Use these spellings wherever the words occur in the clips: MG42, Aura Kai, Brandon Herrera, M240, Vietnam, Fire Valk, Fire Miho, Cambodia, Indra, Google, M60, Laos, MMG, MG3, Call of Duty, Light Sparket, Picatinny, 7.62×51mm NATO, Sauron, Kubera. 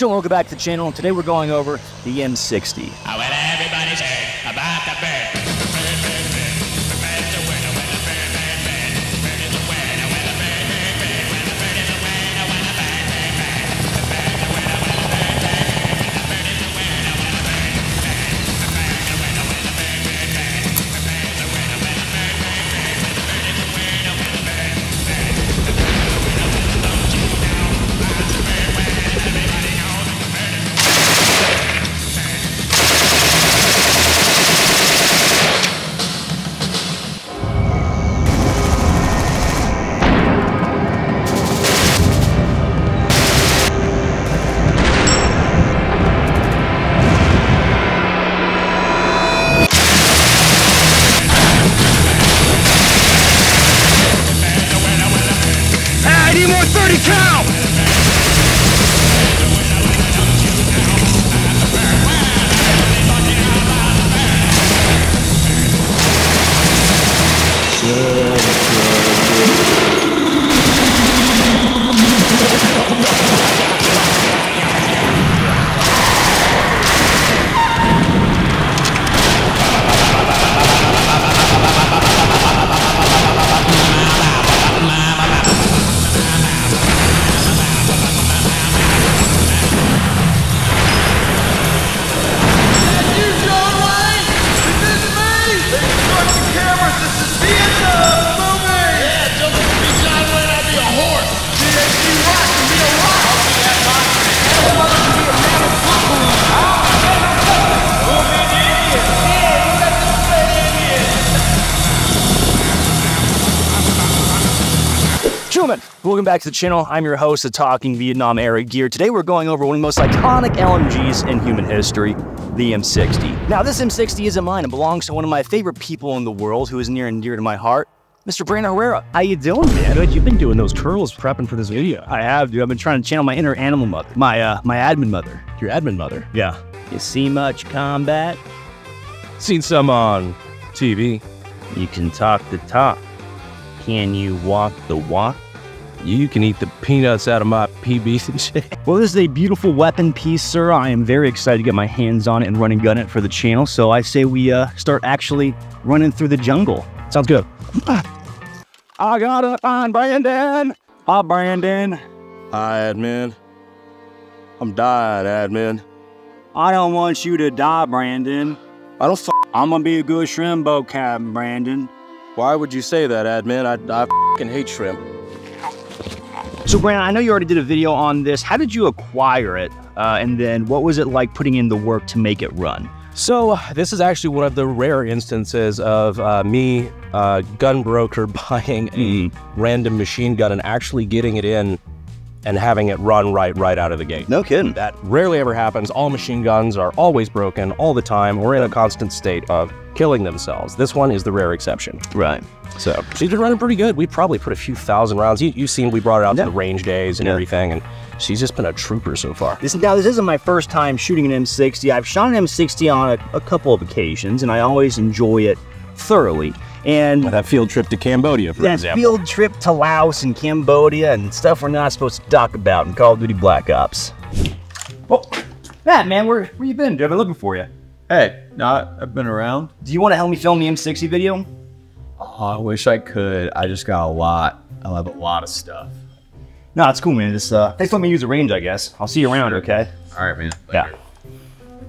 Chillin', welcome back to the channel, and today we're going over the M60. Oh, well, everybody's heard about the bird. Welcome back to the channel. I'm your host, the Talking Vietnam Era Gear. Today we're going over one of the most iconic LMGs in human history, the M60. Now this M60 isn't mine. It belongs to one of my favorite people in the world who is near and dear to my heart, Mr. Brandon Herrera. How you doing, man? Good, you've been doing those curls prepping for this video. I have, dude. I've been trying to channel my inner animal mother. My admin mother. Your admin mother? Yeah. You see much combat? Seen some on TV. You can talk the talk. Can you walk the walk? You can eat the peanuts out of my PBs and shit. Well, this is a beautiful weapon piece, sir. I am very excited to get my hands on it and run and gun it for the channel. So I say we start actually running through the jungle. Sounds good. I gotta find Brandon. Hi, Brandon. Hi, admin. I'm dying, admin. I don't want you to die, Brandon. I don't I'm gonna be a good shrimp boat captain, Brandon. Why would you say that, admin? I f***ing hate shrimp. So Brandon, I know you already did a video on this. How did you acquire it? And then what was it like putting in the work to make it run? So this is actually one of the rare instances of me, gun broker, buying a random machine gun and actually getting it in and having it run right out of the gate. No kidding. That rarely ever happens. All machine guns are always broken all the time or in a constant state of killing themselves. This one is the rare exception. Right. So she's been running pretty good. We probably put a few thousand rounds. You've seen we brought it out to the range days and everything, and she's just been a trooper so far. Now this isn't my first time shooting an M60. I've shot an M60 on a couple of occasions, and I always enjoy it thoroughly. And that field trip to Cambodia, for example. That field trip to Laos and Cambodia and stuff we're not supposed to talk about in Call of Duty Black Ops. Oh, Matt, man, where you been? I've been looking for you. Hey, I've been around. Do you want to help me film the M60 video? Oh, I wish I could. I just got a lot. I have a lot of stuff. No, it's cool, man. Just thanks for letting me use the range, I guess. I'll see you around, okay? All right, man. Later.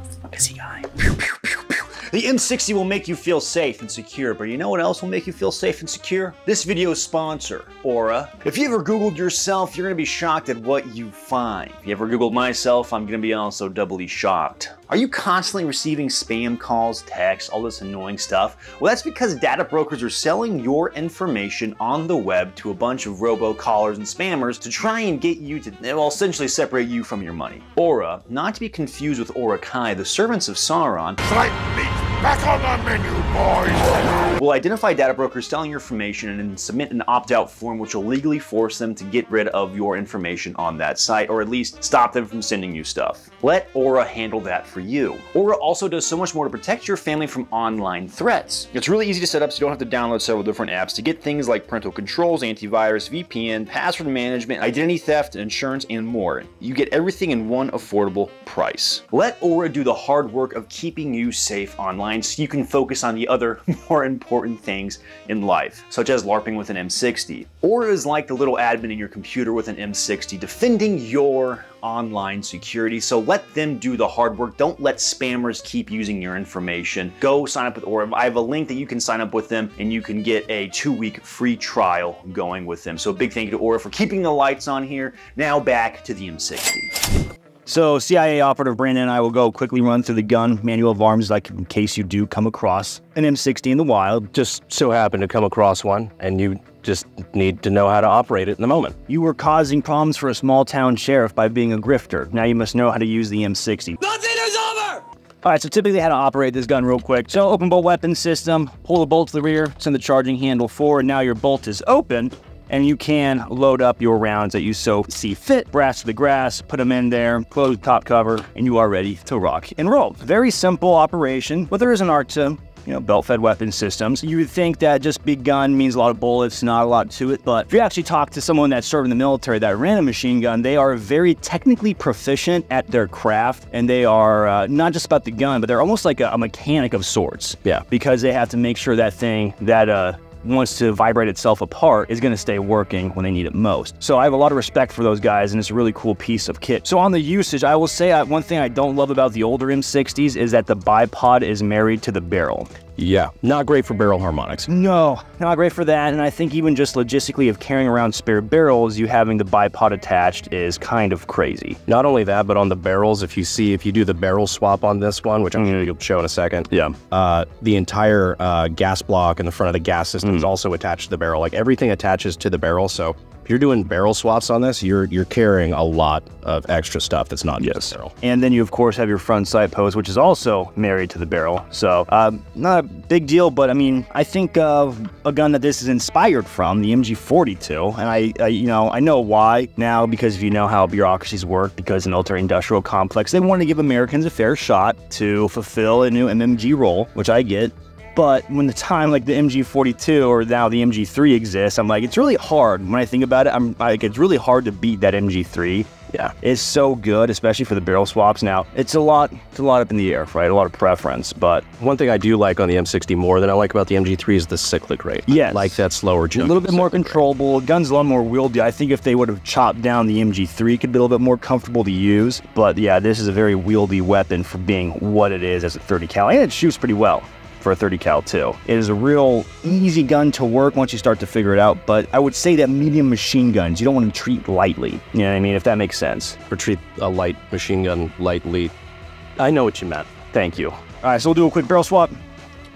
Yeah. Busy guy. Pew, pew, pew, pew. The M60 will make you feel safe and secure, but you know what else will make you feel safe and secure? This video's sponsor, Aura. If you ever Googled yourself, you're gonna be shocked at what you find. If you ever Googled myself, I'm gonna be also doubly shocked. Are you constantly receiving spam calls, texts, all this annoying stuff? Well, that's because data brokers are selling your information on the web to a bunch of robocallers and spammers to try and get you to, well, essentially separate you from your money. Aura, not to be confused with Aura Kai, the servants of Sauron, fight me! Back on the menu, boys! We'll identify data brokers selling your information and then submit an opt-out form which will legally force them to get rid of your information on that site, or at least stop them from sending you stuff. Let Aura handle that for you. Aura also does so much more to protect your family from online threats. It's really easy to set up, so you don't have to download several different apps to get things like parental controls, antivirus, VPN, password management, identity theft, insurance, and more. You get everything in one affordable price. Let Aura do the hard work of keeping you safe online, so you can focus on the other more important things in life, such as LARPing with an M60. Aura is like the little admin in your computer with an M60 defending your online security, so let them do the hard work. Don't let spammers keep using your information. Go sign up with Aura. I have a link that you can sign up with them, and you can get a 2-week free trial going with them. So a big thank you to Aura for keeping the lights on here. Now back to the M60. So CIA operative Brandon and I will go quickly run through the gun manual of arms, like in case you do come across an M60 in the wild. Just so happen to come across one and you just need to know how to operate it in the moment. You were causing problems for a small town sheriff by being a grifter. Now you must know how to use the M60. Nothing is over! All right, so typically how to operate this gun real quick. So open bolt weapon system, pull the bolt to the rear, send the charging handle forward. Now your bolt is open, and you can load up your rounds that you so see fit. Brass to the grass, put them in there, close top cover, and you are ready to rock and roll. Very simple operation, but there is an art to, you know, belt-fed weapon systems. You would think that just big gun means a lot of bullets, not a lot to it, but if you actually talk to someone that served in the military that ran a machine gun, they are very technically proficient at their craft, and they are not just about the gun, but they're almost like a mechanic of sorts. Yeah. Because they have to make sure that thing that wants to vibrate itself apart is gonna stay working when they need it most. So I have a lot of respect for those guys, and it's a really cool piece of kit. So on the usage, I will say one thing I don't love about the older M60s is that the bipod is married to the barrel. Yeah, not great for barrel harmonics. No, not great for that, and I think even just logistically of carrying around spare barrels, you having the bipod attached is kind of crazy. Not only that, but on the barrels, if you do the barrel swap on this one, which I'm sure you'll show in a second, yeah, the entire gas block in the front of the gas system is also attached to the barrel. Like, everything attaches to the barrel, so if you're doing barrel swaps on this, you're carrying a lot of extra stuff that's not just barrel. And then you, of course, have your front sight post, which is also married to the barrel. So not a big deal, but I mean, I think of a gun that this is inspired from, the MG42, and I know why now, because if you know how bureaucracies work, because in the military-industrial complex, they want to give Americans a fair shot to fulfill a new MMG role, which I get. But when the time like the MG42 or now the MG3 exists, I'm like, it's really hard. When I think about it, I'm like, it's really hard to beat that MG3. Yeah, it's so good, especially for the barrel swaps. Now, it's a lot up in the air, right? A lot of preference, but one thing I do like on the M60 more than I like about the MG3 is the cyclic rate. Yes. I like that slower jump. A little bit more controllable. Gun's a lot more wieldy. I think if they would have chopped down the MG3, it could be a little bit more comfortable to use. But yeah, this is a very wieldy weapon for being what it is as a 30 cal, and it shoots pretty well. For a 30 cal too. It is a real easy gun to work once you start to figure it out, but I would say that medium machine guns, you don't want to treat lightly. You know what I mean? If that makes sense. Or treat a light machine gun lightly. I know what you meant. Thank you. All right, so we'll do a quick barrel swap.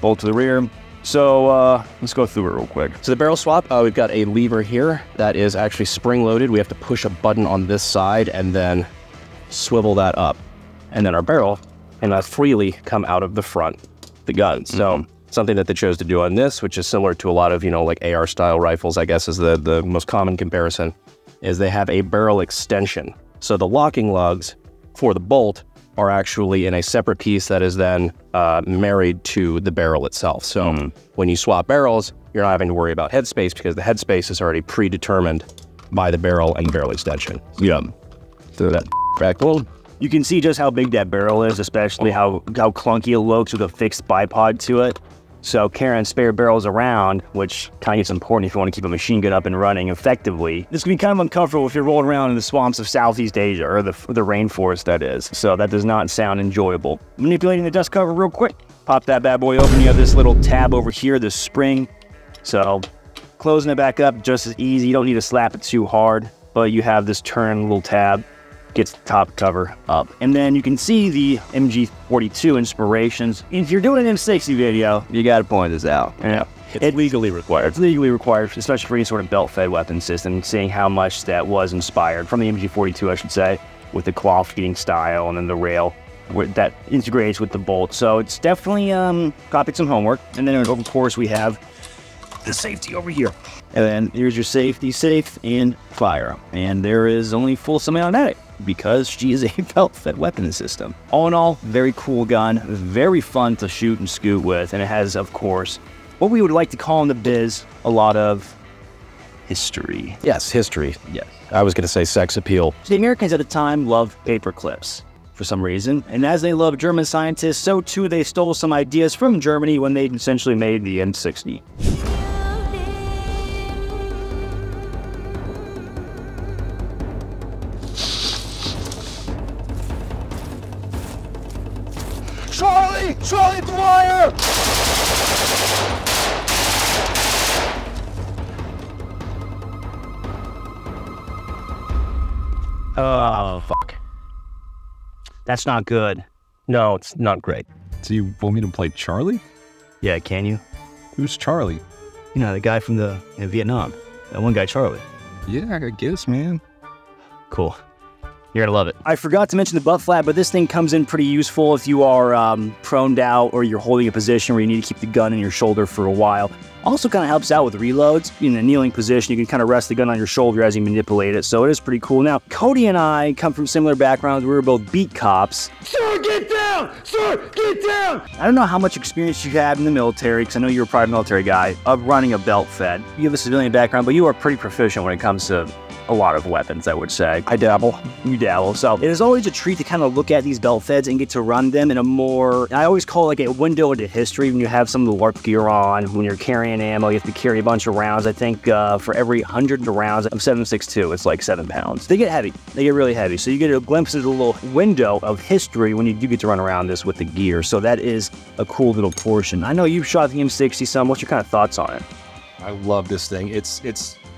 Bolt to the rear. So let's go through it real quick. So the barrel swap, we've got a lever here that is actually spring-loaded. We have to push a button on this side and then swivel that up. And then our barrel can freely come out of the front. The gun. So something that they chose to do on this, which is similar to a lot of, you know, like AR style rifles, I guess is the most common comparison, is they have a barrel extension. So the locking lugs for the bolt are actually in a separate piece that is then married to the barrel itself. So when you swap barrels, you're not having to worry about headspace because the headspace is already predetermined by the barrel and barrel extension. Yeah. So that back old. You can see just how big that barrel is, especially how clunky it looks with a fixed bipod to it. So carrying spare barrels around, which kind of is important if you want to keep a machine gun up and running effectively, this can be kind of uncomfortable if you're rolling around in the swamps of Southeast Asia, or the rainforest, that is. So that does not sound enjoyable. Manipulating the dust cover real quick. Pop that bad boy open. You have this little tab over here, this spring. So closing it back up just as easy. You don't need to slap it too hard, but you have this turn little tab. Gets the top cover up. And then you can see the MG42 inspirations. If you're doing an M60 video, you gotta point this out. Yeah. It's legally required. It's legally required, especially for any sort of belt-fed weapon system, seeing how much that was inspired from the MG42, I should say, with the cloth-feeding style and then the rail that integrates with the bolt. So it's definitely copied some homework. And then of course we have the safety over here. And then here's your safety, safe and fire. And there is only full semi-automatic because she is a belt-fed weapon system. All in all, very cool gun, very fun to shoot and scoot with. And it has, of course, what we would like to call in the biz, a lot of history. Yes, history. Yes. I was going to say sex appeal. So the Americans at the time loved paper clips for some reason. And as they loved German scientists, so too they stole some ideas from Germany when they essentially made the M60. Charlie! Charlie, the wire! Oh, fuck. That's not good. No, it's not great. So you want me to play Charlie? Yeah, can you? Who's Charlie? You know, the guy from the Vietnam. That one guy, Charlie. Yeah, I guess, man. Cool. You're gonna love it. I forgot to mention the butt flap, but this thing comes in pretty useful if you are proned out or you're holding a position where you need to keep the gun in your shoulder for a while. Also kind of helps out with reloads. In a kneeling position, you can kind of rest the gun on your shoulder as you manipulate it, so it is pretty cool. Now, Cody and I come from similar backgrounds. We were both beat cops. Sir, get down! Sir, get down! I don't know how much experience you have in the military, because I know you're a private military guy, of running a belt fed. You have a civilian background, but you are pretty proficient when it comes to a lot of weapons, I would say. I dabble. You dabble. So it is always a treat to kind of look at these belt feds and get to run them in a more, I always call it like a window into history when you have some of the LARP gear on, when you're carrying ammo, you have to carry a bunch of rounds. I think for every 100 rounds of 7.62, it's like 7 pounds. They get heavy. They get really heavy. So you get a glimpse into a little window of history when you do get to run around this with the gear. So that is a cool little portion. I know you've shot the M60 some. What's your kind of thoughts on it? I love this thing.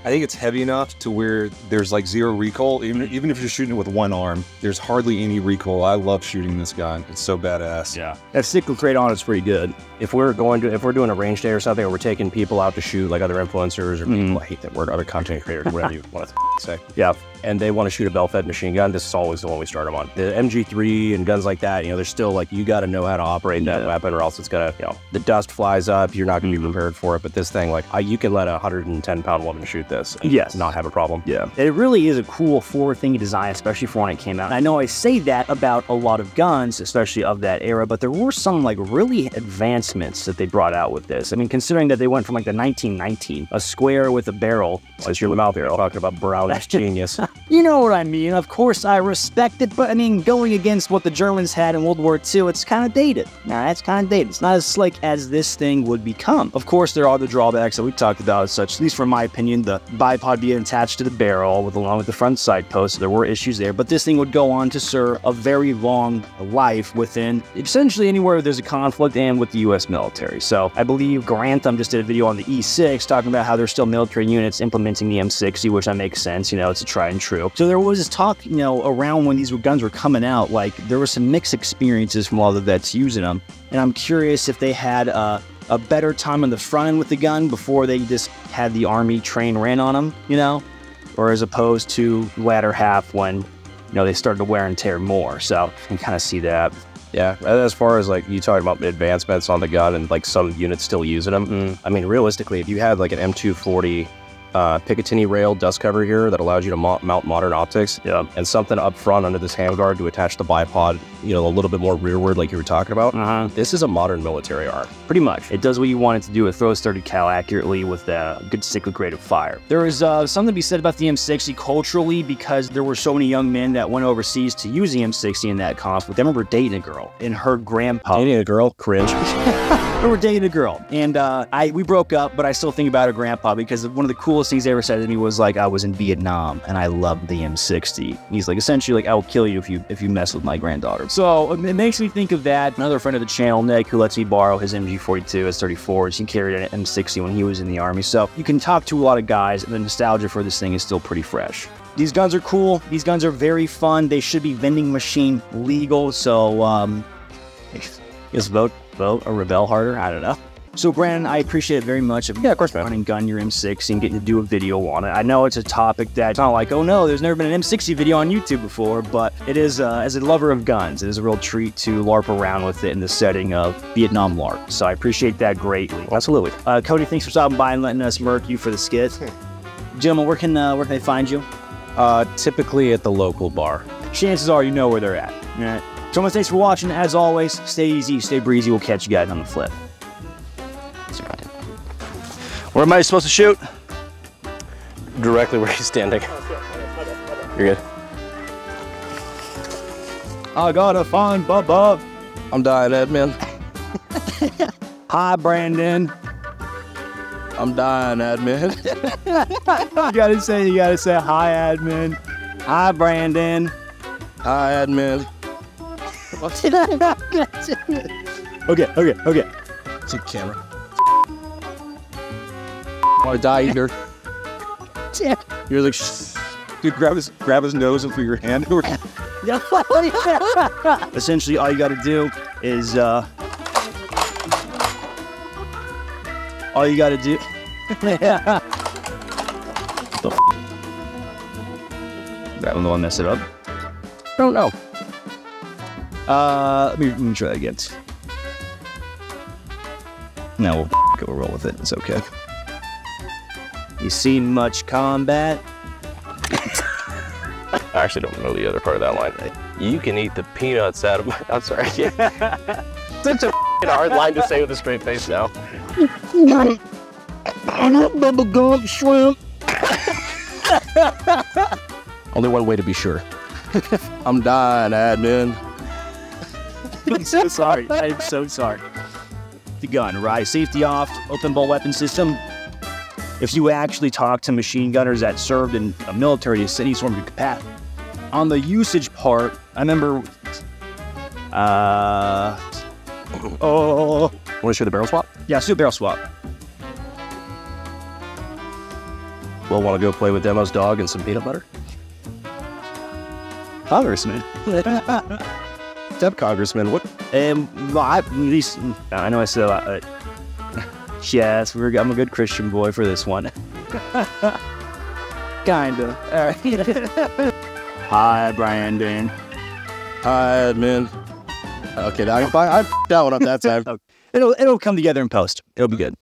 I think it's heavy enough to where there's like zero recoil. Even if you're shooting it with one arm, there's hardly any recoil. I love shooting this gun. It's so badass. Yeah. That cyclic crate on it's pretty good. If we're doing a range day or something, or we're taking people out to shoot like other influencers or people, I hate that word, other content creators, whatever you want to say. Yeah. And they want to shoot a belt-fed machine gun, this is always the one we start them on. The MG3 and guns like that, you know, they're still like, you got to know how to operate that weapon or else it's going to, you know, the dust flies up, you're not going to be prepared for it. But this thing, like, you can let a 110-pound woman shoot this and not have a problem. Yeah. It really is a cool forward-thinking design, especially for when it came out. And I know I say that about a lot of guns, especially of that era, but there were some, like, really advancements that they brought out with this. I mean, considering that they went from, like, the 1919, a square with a barrel. It's your mouth barrel. Talking about Brown's genius. You know what I mean. Of course, I respect it, but I mean, going against what the Germans had in World War II, it's kind of dated. Now, that's kind of dated. It's not as slick as this thing would become. Of course, there are the drawbacks that we talked about as such, at least from my opinion, the bipod being attached to the barrel along with the front side post. So there were issues there, but this thing would go on to serve a very long life within essentially anywhere there's a conflict and with the U.S. military. So I believe Grantham just did a video on the E6 talking about how there's still military units implementing the M60, which that makes sense. You know, it's a try and true. So there was this talk, you know, around when these guns were coming out, like there were some mixed experiences from all the vets using them. And I'm curious if they had a better time on the front end with the gun before they just had the army train ran on them, you know, or as opposed to latter half when, you know, they started to wear and tear more. So you can kind of see that. Yeah, as far as like you talking about advancements on the gun and like some units still using them. I mean, realistically, if you had like an M240 Picatinny rail dust cover here that allows you to mount modern optics, and something up front under this handguard to attach the bipod, you know, a little bit more rearward like you were talking about. This is a modern military arm. Pretty much. It does what you want it to do. It throws 30 cal accurately with a good cyclic rate of fire. There is something to be said about the M60 culturally because there were so many young men that went overseas to use the M60 in that conflict. I remember dating a girl and her grandpa. Dating a girl? Cringe. We were dating a girl and we broke up, but I still think about her grandpa because one of the coolest things they ever said to me was like, I was in Vietnam and I loved the M60. And he's like, essentially like, I will kill you if you mess with my granddaughter. So it makes me think of that. Another friend of the channel, Nick, who lets me borrow his MG42, his 34, she carried an M60 when he was in the army. So you can talk to a lot of guys and the nostalgia for this thing is still pretty fresh. These guns are cool. These guns are very fun. They should be vending machine legal. So just vote or rebel harder. I don't know. So Brandon, I appreciate it very much. Yeah, of course, man. Running gun your M6 and getting to do a video on it. I know it's a topic that's not like, oh no, there's never been an M60 video on YouTube before, but it is, as a lover of guns, it is a real treat to LARP around with it in the setting of Vietnam LARP. So I appreciate that greatly. Absolutely. Cody, thanks for stopping by and letting us murk you for the skit. Gentlemen, where can they find you? Typically at the local bar. Chances are you know where they're at. All right. Gentlemen, thanks for watching. As always, stay easy, stay breezy. We'll catch you guys on the flip. Where am I supposed to shoot? Directly where he's standing. You're good. I gotta find Bubba. I'm dying, admin. Hi, Brandon. I'm dying, admin. you gotta say hi, admin. Hi, Brandon. Hi, admin. What did I not get to? Okay. It's a camera. I want to die either. Damn. You're like, shh. Dude, grab his nose and put your hand over. Essentially, all you got to do is, yeah. The f? That one, the one mess it up? I don't know. Let me try that again. No, we'll roll with it. It's okay. You seen much combat? I actually don't know the other part of that line. You can eat the peanuts out of my... I'm sorry. Such a hard line to say with a straight face now. I'm not bubblegum shrimp. Only one way to be sure. I'm dying, admin. I'm so sorry. I'm so sorry. The gun, right? Safety off. Open bolt weapon system. If you actually talk to machine gunners that served in a military city sort of capacity. On the usage part, I remember, want to shoot the barrel swap? Yeah, shoot barrel swap. We'll want to go play with Demo's dog and some peanut butter? Congressman. Step Congressman, what? Well, I know I said a lot, yes, I'm a good Christian boy for this one. Kinda. All right. Hi, Brandon. Hi, admin. Okay, now I f***ed that one up that time. It'll come together in post. It'll be good.